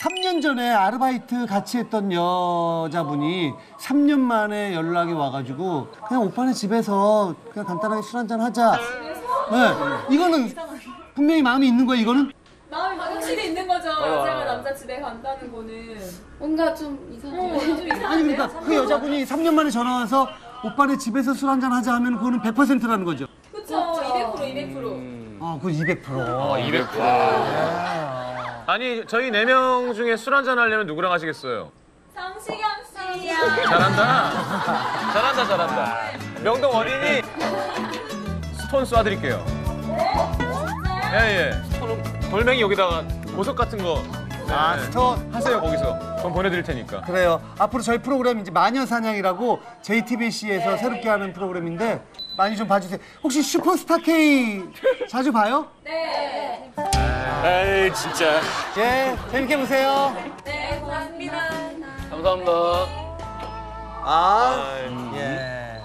3년 전에 아르바이트 같이 했던 여자분이 3년 만에 연락이 와가지고 그냥 오빠네 집에서 그냥 간단하게 술 한잔 하자. 네. 이거는 분명히 마음이 있는 거야, 이거는? 마음이 확실히 있는 거죠. 여자가 남자 집에 간다는 거는. 뭔가 좀 이상한데. 아니, 그러니까 그 여자분이 3년 만에 전화 와서 오빠네 집에서 술 한잔 하자 하면 그거는 100%라는 거죠. 그쵸, 200%. 아, 그거 200%. 아, 200%. 아니, 저희 4명 중에 술 한잔 하려면 누구랑 하시겠어요? 성시경 씨. 잘한다. 잘한다, 잘한다. 명동 어린이 스톤 쏴드릴게요. 네? 예, 예. 스톤, 돌멩이 여기다가 보석 같은 거. 네. 아, 스톤. 하세요, 거기서. 돈 보내드릴 테니까. 그래요. 앞으로 저희 프로그램 이제 마녀사냥이라고 JTBC에서 네. 새롭게 하는 프로그램인데 많이 좀 봐주세요. 혹시 슈퍼스타 K 자주 봐요? 네. 에이, 진짜. 예, 재밌게 보세요. 네, 고맙습니다. 감사합니다. 아, 예.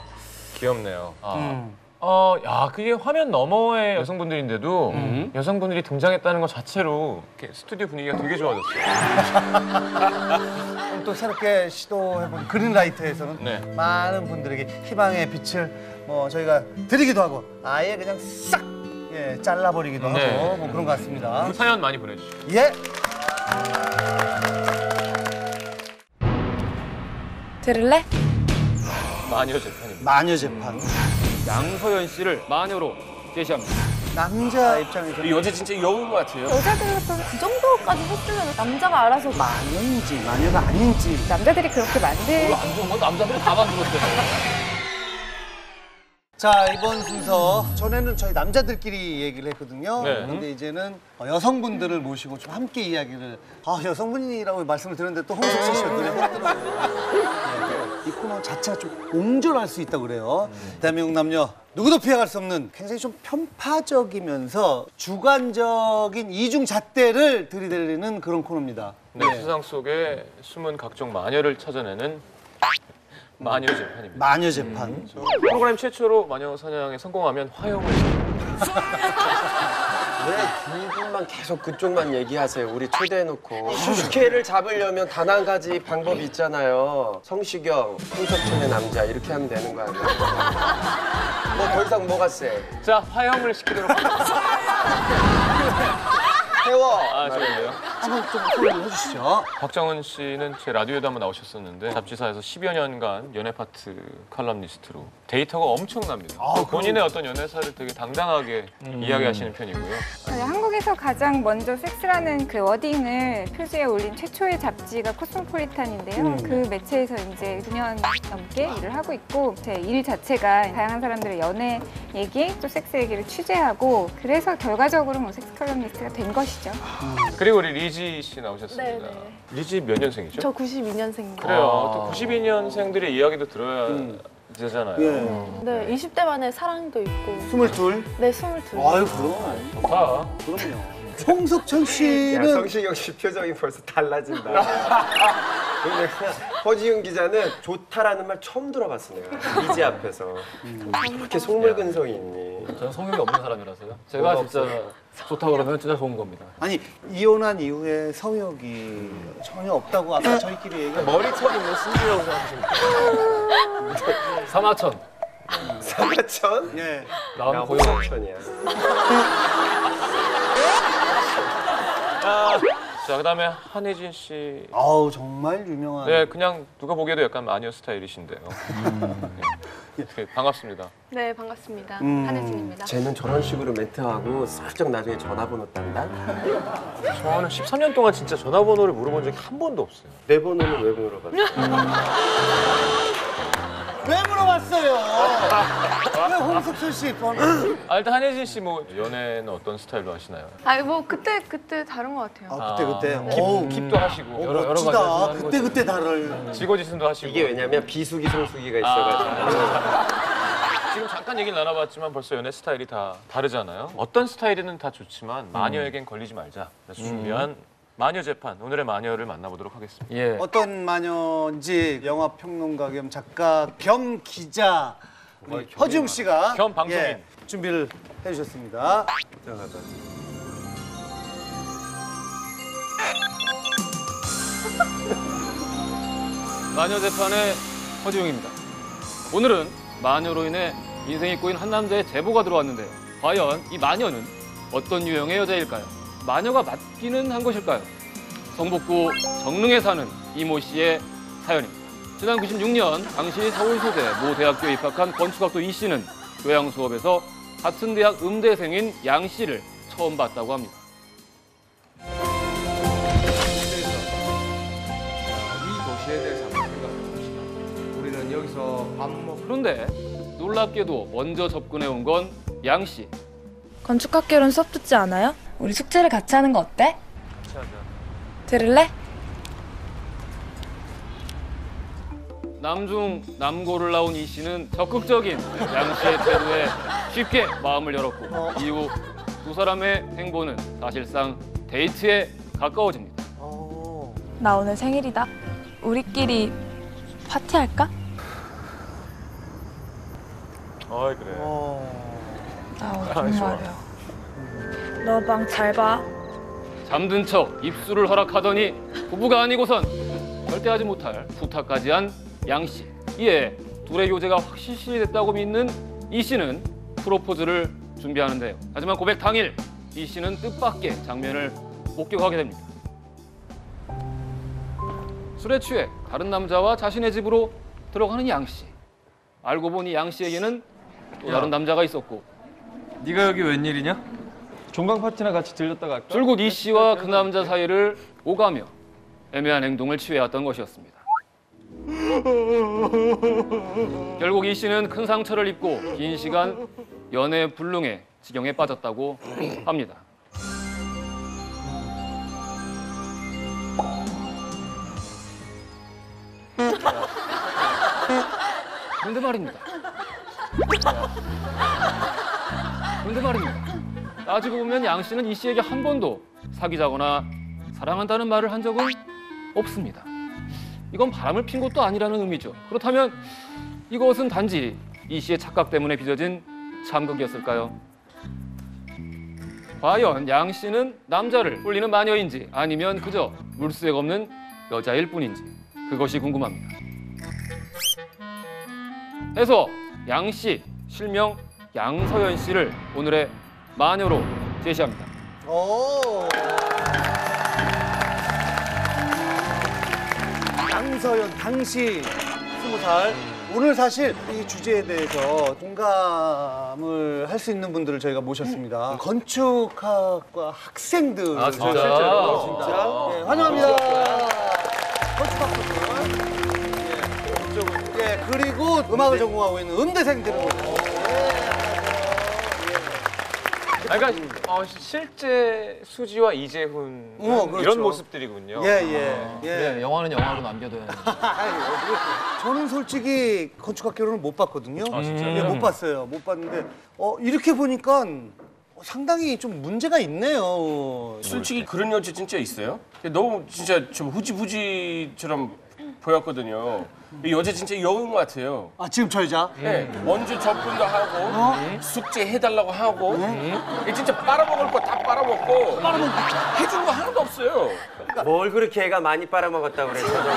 귀엽네요. 아. 야, 그게 화면 너머의 여성분들인데도 여성분들이 등장했다는 것 자체로 이렇게 스튜디오 분위기가 되게 좋아졌어요. 또 새롭게 시도해본 그린라이트에서는 네. 많은 분들에게 희망의 빛을 뭐 저희가 드리기도 하고 아예 그냥 싹 예, 잘라버리기도 하고 네. 뭐 그런 것 같습니다. 사연 많이 보내주시죠. 예. 들을래? 마녀 재판입니다. 마녀 재판. 양서연 씨를 마녀로 제시합니다. 남자 입장에서 이 여자 진짜 여우인 것 같아요. 여자들로서 그 정도까지 했으면 남자가 알아서 마녀인지 마녀가 아닌지 남자들이 그렇게 만들. 안 좋은 건 남자들이 다 만들었대요. 자, 이번 순서 전에는 저희 남자들끼리 얘기를 했거든요. 네. 근데 이제는 여성분들을 모시고 좀 함께 이야기를. 아, 여성분이라고 말씀을 드렸는데 또 홍석천 씨가 그냥 했더라고요. 이 코너 자체가 좀 옹졸할 수 있다고 그래요. 대한민국 남녀 누구도 피해갈 수 없는 굉장히 좀 편파적이면서 주관적인 이중잣대를 들이대는 그런 코너입니다. 네, 네. 세상 속에 숨은 각종 마녀를 찾아내는 마녀 재판입니다. 마녀 재판. 프로그램 최초로 마녀 사냥에 성공하면 화형을 왜 두 분만 계속 그쪽만 얘기하세요? 우리 초대해놓고 슈슈케를 잡으려면 단 한 가지 방법이 있잖아요. 성시경, 홍석천의 남자 이렇게 하면 되는 거 아니에요? 뭐 더 이상 뭐가 세? 자, 화형을 시키도록 하겠습니다. 태워! 아, 저기요. 한번 좀 소개를 해주시죠. 곽정은 씨는 제 라디오에도 한번 나오셨었는데 잡지사에서 10여 년간 연애 파트 칼럼니스트로 데이터가 엄청납니다. 아, 본인의 어떤 연애사를 되게 당당하게 이야기하시는 편이고요. 한국에서 가장 먼저 섹스라는 그 워딩을 표지에 올린 최초의 잡지가 코스모폴리탄인데요. 그 매체에서 이제 9년 넘게 일을 하고 있고 제 일 자체가 다양한 사람들의 연애 얘기, 또 섹스 얘기를 취재하고 그래서 결과적으로 뭐 섹스 칼럼니스트가 된 것이죠. 그리고 우리 리지 씨 나오셨습니다. 네네. 리지 몇 년생이죠? 저 92년생입니다. 그래요. 또 92년생들의 이야기도 들어야 되잖아요. 예. 네, 20대 만에 사랑도 있고. 22? 네, 22. 아유, 그럼. 좋다. 그럼요. 홍석천 씨는. 야, 성시경 씨 표정이 벌써 달라진다. 근데 허지웅 기자는 좋다라는 말 처음 들어봤어요. 리지 앞에서. 그렇게 속물근성이 있니? 저는 성욕이 없는 사람이라서요. 제가 진짜 없어요. 좋다고 그러면 진짜 좋은 겁니다. 아니, 이혼한 이후에 성욕이 전혀 없다고 아까 저희끼리 얘기했는데 머리털이 뭐 신기하다고 생각하십니까? 사마천. 사마천? 예. 나온 고용천이야. 자, 그다음에 한혜진 씨. 아우, 정말 유명한. 네, 그냥 누가 보기에도 약간 마녀 스타일이신데요. 네, 반갑습니다. 네, 반갑습니다. 한혜진입니다. 쟤는 저런 식으로 멘트하고 살짝 나중에 전화번호 딴다? 저는 13년 동안 진짜 전화번호를 물어본 적이 한 번도 없어요. 내 번호는 왜 물어봤어요? 왜 물어봤어요? 왜 홍석천 씨 번호? 아, 일단 한혜진 씨 뭐 연애는 어떤 스타일로 하시나요? 아니 뭐 그때 다른 것 같아요. 아, 그때 킵도 하시고 여러 가지 그때 다를 지고지순도 하시고 이게 왜냐면 비수기 성수기가 있어가지고 지금 잠깐 얘기를 나눠봤지만 벌써 연애 스타일이 다 다르잖아요. 어떤 스타일은 다 좋지만 마녀에겐 걸리지 말자. 그래서 준비한 마녀 재판, 오늘의 마녀를 만나보도록 하겠습니다. 예. 어떤 마녀인지 영화평론가 겸 작가 겸 기자 허지웅 씨가 겸 방송인 예, 준비를 해주셨습니다. 마녀 재판의 허지웅입니다. 오늘은 마녀로 인해 인생이 꼬인 한 남자의 제보가 들어왔는데요. 과연 이 마녀는 어떤 유형의 여자일까요? 마녀가 맞기는 한 것일까요? 성북구 정릉에 사는 이모 씨의 사연입니다. 지난 96년 당시 서울 소재 모 대학교에 입학한 건축학도 이 씨는 교양 수업에서 같은 대학 음대생인 양 씨를 처음 봤다고 합니다. 그런데 놀랍게도 먼저 접근해온 건 양 씨. 건축학개론 수업 듣지 않아요? 우리 숙제를 같이 하는 거 어때? 같이 하자. 들을래? 남중 남고를 나온 이 씨는 적극적인 양 씨의 태도에 쉽게 마음을 열었고 이후 두 사람의 행보는 사실상 데이트에 가까워집니다. 나 오늘 생일이다. 우리끼리 파티할까? 어이 그래. 아우 정말이야. 너 방 잘 봐. 잠든 척 입술을 허락하더니 부부가 아니고선 절대 하지 못할 부탁까지 한 양 씨. 이에 둘의 교제가 확실시 됐다고 믿는 이 씨는 프로포즈를 준비하는데요. 하지만 고백 당일 이 씨는 뜻밖의 장면을 목격하게 됩니다. 술에 취해 다른 남자와 자신의 집으로 들어가는 양 씨. 알고 보니 양 씨에게는 또 다른 남자가 있었고. 네가 여기 웬일이냐? 종강 파티나 같이 들렸다가 할까? 줄곧 이 씨와 그 남자 사이를 오가며 애매한 행동을 취해왔던 것이었습니다. 결국 이 씨는 큰 상처를 입고 긴 시간 연애 불능의 지경에 빠졌다고 합니다. 근데 말입니다. 근데 말입니다. 따지고 보면 양 씨는 이 씨에게 한 번도 사귀자거나 사랑한다는 말을 한 적은 없습니다. 이건 바람을 핀 것도 아니라는 의미죠. 그렇다면 이것은 단지 이 씨의 착각 때문에 빚어진 참극이었을까요? 과연 양 씨는 남자를 홀리는 마녀인지 아니면 그저 물수액 없는 여자일 뿐인지 그것이 궁금합니다. 해서 양 씨, 실명 양서연 씨를 오늘의 마녀로 제시합니다. 양서연, 당시 20살. 오늘 사실 이 주제에 대해서 공감을 할 수 있는 분들을 저희가 모셨습니다. 건축학과 학생들. 아, 진짜? 실제로 진짜? 네, 환영합니다. 건축학과. 예, 그리고 음악을 전공하고 있는 음대생들은. 그러니까 실제 수지와 이재훈 그렇죠. 이런 모습들이군요. 예. 영화는 영화로 남겨둬야. 저는 솔직히 건축학개론을 못 봤거든요. 아, 진짜요? 예, 못 봤어요. 못 봤는데 이렇게 보니까 상당히 좀 문제가 있네요. 솔직히 그런 여자 진짜 있어요? 너무 진짜 좀 후지부지처럼 보였거든요. 이 여자 진짜 여우인 것 같아요. 아, 지금 저 여자? 네. 먼저 접근도 하고, 숙제 해달라고 하고, 진짜 빨아먹을 거 다 빨아먹고, 해준 거 하나도 없어요. 뭘 그렇게 애가 많이 빨아먹었다고 그래, 저정도로.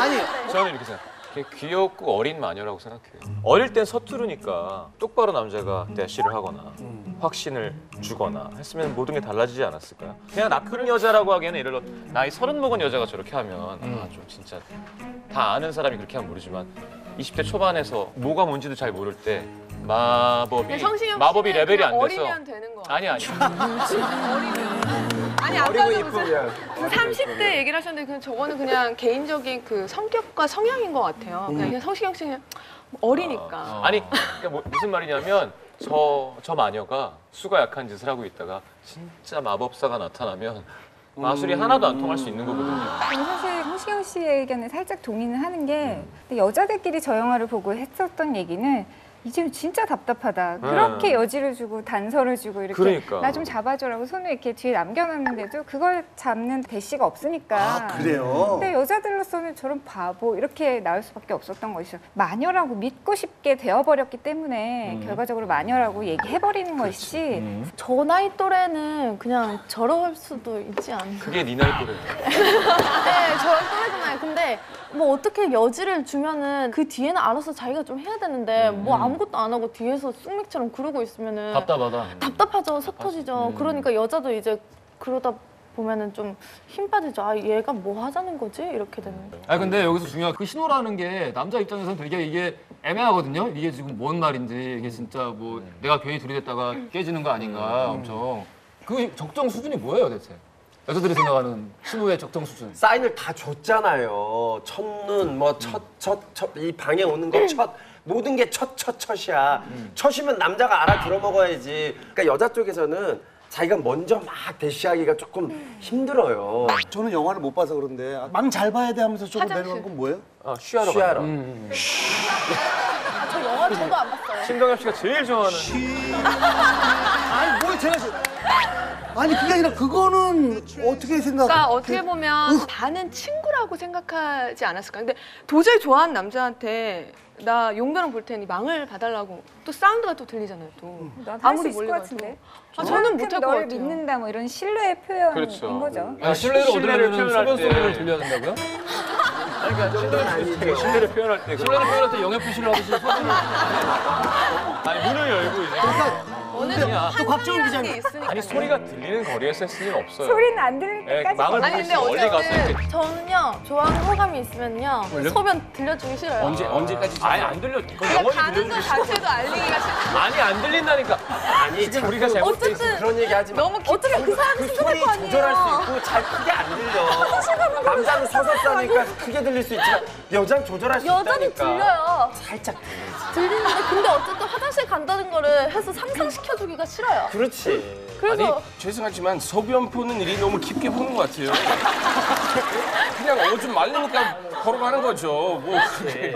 아니, 저는 이렇게 생각해요. 귀엽고 어린 마녀라고 생각해요. 어릴 땐 서투르니까 똑바로 남자가 대시를 하거나 확신을 주거나 했으면 모든 게 달라지지 않았을까요? 그냥 나 큰 여자라고 하기에는 예를 들어 나이 30 먹은 여자가 저렇게 하면 아, 좀 진짜 다 아는 사람이 그렇게 하면 모르지만 20대 초반에서 뭐가 뭔지도 잘 모를 때 마법이 레벨이 안 돼서 어리면 되는 거 아니야. 아니 아까도 무슨 30대 얘기를 하셨는데 그냥 저거는 그냥 개인적인 그 성격과 성향인 것 같아요. 그냥 성시경 씨는 어리니까. 아니 그러니까 무슨 말이냐면 저 마녀가 수가 약한 짓을 하고 있다가 진짜 마법사가 나타나면 마술이 하나도 안 통할 수 있는 거거든요. 사실 성시경 씨의 의견에 살짝 동의는 하는 게 근데 여자들끼리 저 영화를 보고 했었던 얘기는 이제는 진짜 답답하다. 그렇게 여지를 주고 단서를 주고 이렇게 그러니까. 나 좀 잡아줘라고 손을 이렇게 뒤에 남겨놨는데도 그걸 잡는 대시가 없으니까. 아, 그래요? 근데 여자들로서는 저런 바보 이렇게 나올 수밖에 없었던 것이죠. 마녀라고 믿고 싶게 되어버렸기 때문에 결과적으로 마녀라고 얘기해버리는 그렇지. 것이지. 저 나이 또래는 그냥 저럴 수도 있지 않나. 그게 네 나이 또래예요. 네, 뭐 어떻게 여지를 주면은 그 뒤에는 알아서 자기가 좀 해야 되는데 뭐 아무것도 안 하고 뒤에서 쑥맥처럼 그러고 있으면은 답답하다. 답답하죠. 속 터지죠. 그러니까 여자도 이제 그러다 보면은 좀 힘 빠지죠. 아, 얘가 뭐 하자는 거지? 이렇게 되는 거예요. 아, 근데 여기서 중요한 그 신호라는 게 남자 입장에서는 되게 이게 애매하거든요. 이게 지금 뭔 말인지, 이게 진짜 뭐 내가 괜히 들이댔다가 깨지는 거 아닌가 엄청. 그 적정 수준이 뭐예요 대체? 여자들이 생각하는 신호의 적정 수준. 사인을 다 줬잖아요. 첫눈, 뭐 첫, 이 방에 오는 거 첫. 모든 게 첫이야. 첫이면 남자가 알아들어 먹어야지. 그러니까 여자 쪽에서는 자기가 먼저 막 대시하기가 조금 힘들어요. 저는 영화를 못 봐서 그런데 맘 잘 봐야 돼 하면서 조금 내려간 건 뭐예요? 아, 쉬하러. 아, 저 영화를 저도 안 봤어요. 신동엽 씨가 제일 좋아하는. 아니, 뭘 제가 아니 그게 아니라 그거는 어떻게 생각해? 그러니까 어떻게 보면 반은 친구라고 생각하지 않았을까? 근데 도저히 좋아하는 남자한테 나 용변을 볼 테니 망을 봐달라고 또 사운드가 또 들리잖아요. 또 아무리 멀리 가도. 아, 저는 못할 것 같아요. 믿는다 뭐 이런 신뢰의 표현인 그렇죠. 거죠. 아, 신뢰를 표현할 때 소변 소리를 들려야 된다고요? 그러니까 신뢰를 표현할 때 영역 표시를 하듯이 소변을 아니 문을 열고 이제. 또 곽정은 기자님. 아니 소리가 들리는 거리에서 했을 일은 없어요. 소리는 안 들릴 때까지. 망을 아니 근데 어쨌든 저는요 좋아하는 호감이 있으면요 소변 들려주기 싫어요. 언제까지? 아니 안 들려. 그러니까 가는 것 자체도 알리기가 싫어. 아니 안 들린다니까. 아니 지금 우리가 어쨌든 그런 얘기하지 마. 너무 어떻게 그 사람 스스로할 거 아니에요. 조절할 수 있고 잘 크게 안 들려. 남자는 서서 싸니까 크게 들릴 수 있지만 여자는 조절할 수 있다니까. 여자는 들려요. 살짝 들리는데 근데 어쨌든 화장실 간다는 거를 해서 상상시켜. 주기가 싫어요. 그렇지. 그래서... 아니 죄송하지만 소변 보는 일이 너무 깊게 보는 것 같아요. 그냥 오줌 말리니까 걸어가는 거죠. 뭐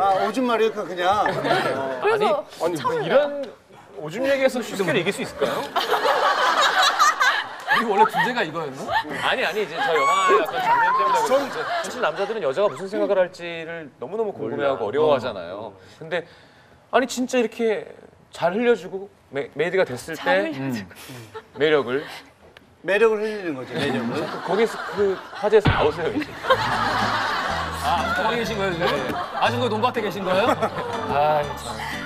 아 오줌 말리니까 그냥. 그래서 아니 이런 오줌 얘기에서 쉽게 이길 수 있을까요? 이거 원래 주제가 이거였나? 아니 이제 저 영화 약간 장면 때문에 사실 남자들은 여자가 무슨 생각을 할지를 너무너무 궁금해하고 어려워하잖아요. 근데 아니 진짜 이렇게 잘 흘려주고. 메이드가 됐을 때 매력을 흘리는 거죠. 매력을 거기서 그 화제에서 나오세요. 이제. 아 거기 계신 거예요? 네. 아직도 논밭에 계신 거예요? 아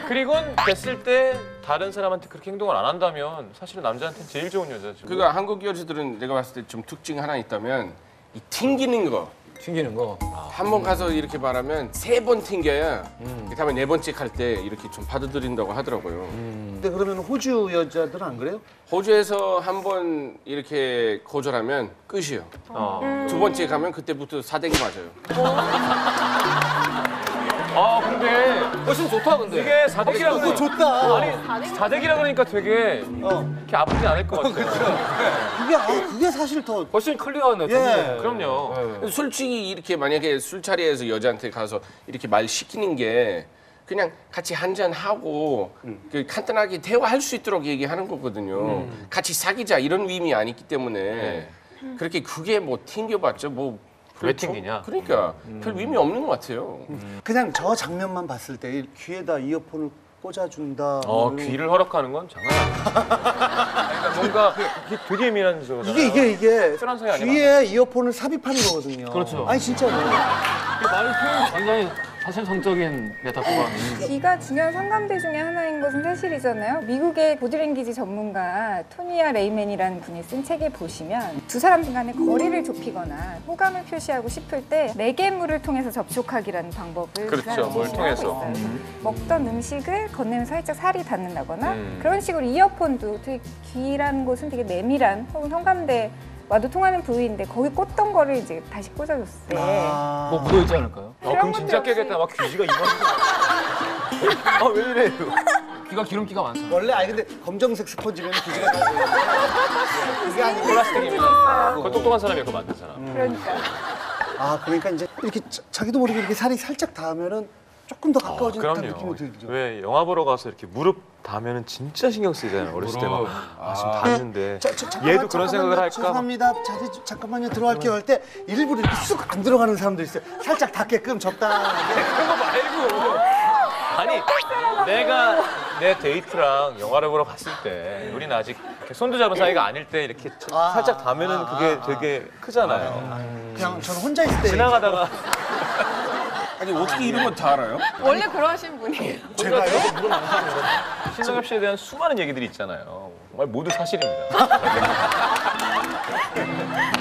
그리고 됐을 때 다른 사람한테 그렇게 행동을 안 한다면 사실은 남자한테 제일 좋은 여자죠. 그러니까 한국 여자들은 내가 봤을 때 좀 특징 하나 있다면 이 튕기는 거. 튕기는 거. 아, 한번 가서 이렇게 말하면 세 번 튕겨야 다음에 네 번째 갈 때 이렇게 좀 받아들인다고 하더라고요. 근데 그러면 호주 여자들은 안 그래요? 호주에서 한번 이렇게 거절하면 끝이에요. 두 번째 가면 그때부터 사대기 맞아요. 아 근데 훨씬 좋다 근데. 이게 사대기라고 그거 좋다. 아니 사대기라 그러니까 되게 이렇게 아프지 않을 것 같아요. 그게 사실 더 훨씬 클리어하네. 예. 그럼요. 예. 솔직히 이렇게 만약에 술자리에서 여자한테 가서 이렇게 말 시키는 게 그냥 같이 한잔 하고 그 간단하게 대화할 수 있도록 얘기하는 거거든요. 같이 사귀자 이런 의미 아니기 때문에 그렇게 그게 뭐 튕겨봤자 뭐. 왜 튕기냐? 그러니까 별 의미 없는 것 같아요. 그냥 저 장면만 봤을 때 귀에다 이어폰을 꽂아준다. 귀를 허락하는 건 장난 아니야. 그러니까 뭔가 되게 예민한 거잖아요. 이게 귀에 이어폰을 삽입하는 거거든요. 그렇죠. 아니 진짜로. 말을 표현이 굉장히 사실성적인 메타포가. 귀가 중요한 성감대 중에 하나인 것은 사실이잖아요. 미국의 보디랭귀지 전문가 토니아 레이맨이라는 분이 쓴 책에 보시면 두 사람 간의 거리를 좁히거나 호감을 표시하고 싶을 때 매개물을 통해서 접촉하기라는 방법을 그렇죠. 뭘 통해서. 먹던 음식을 건네면 살짝 살이 닿는다거나 그런 식으로 이어폰도 되게 귀라는 곳은 되게 내밀한 혹은 성감대 와도 통하는 부위인데 거기 꽂던 거를 이제 다시 꽂아줬을 때 뭐 묻어있지 않을까요? 그럼 진짜 깨겠다. 막 귀지가 이만큼 아 왜 이래 이거. 귀가 기름기가 많잖아. 원래 아니 근데 검정색 스펀지면 귀지가 다 그게 아니고 플라스틱입니다. 그거 똑똑한 사람이 그거 만들잖아. 그러니까 그러니까 이제 이렇게 자기도 모르게 이렇게 살이 살짝 닿으면은 조금 더 가까워지는 듯한 느낌이 들죠. 왜 영화 보러 가서 이렇게 무릎 닿으면 진짜 신경 쓰이잖아요. 어렸을 때 막 지금 닿는데 얘도 그런 생각을 할까? 죄송합니다. 잠깐만요. 들어갈게요 할 때 일부러 이렇게 쑥 안 들어가는 사람들 있어요. 살짝 닿게끔 적당하게. 그런 거 말고. 아니 내 데이트랑 영화를 보러 갔을 때 우리는 아직 손도 잡은 사이가 아닐 때 이렇게 살짝 닿으면은 그게 되게 크잖아요. 그냥 저는 혼자 있을 때 지나가다가 아니 어떻게 이런 건 다 알아요? 원래 그러신 분이에요. 제가요? 신동엽 씨에 대한 수많은 얘기들이 있잖아요. 정말 모두 사실입니다.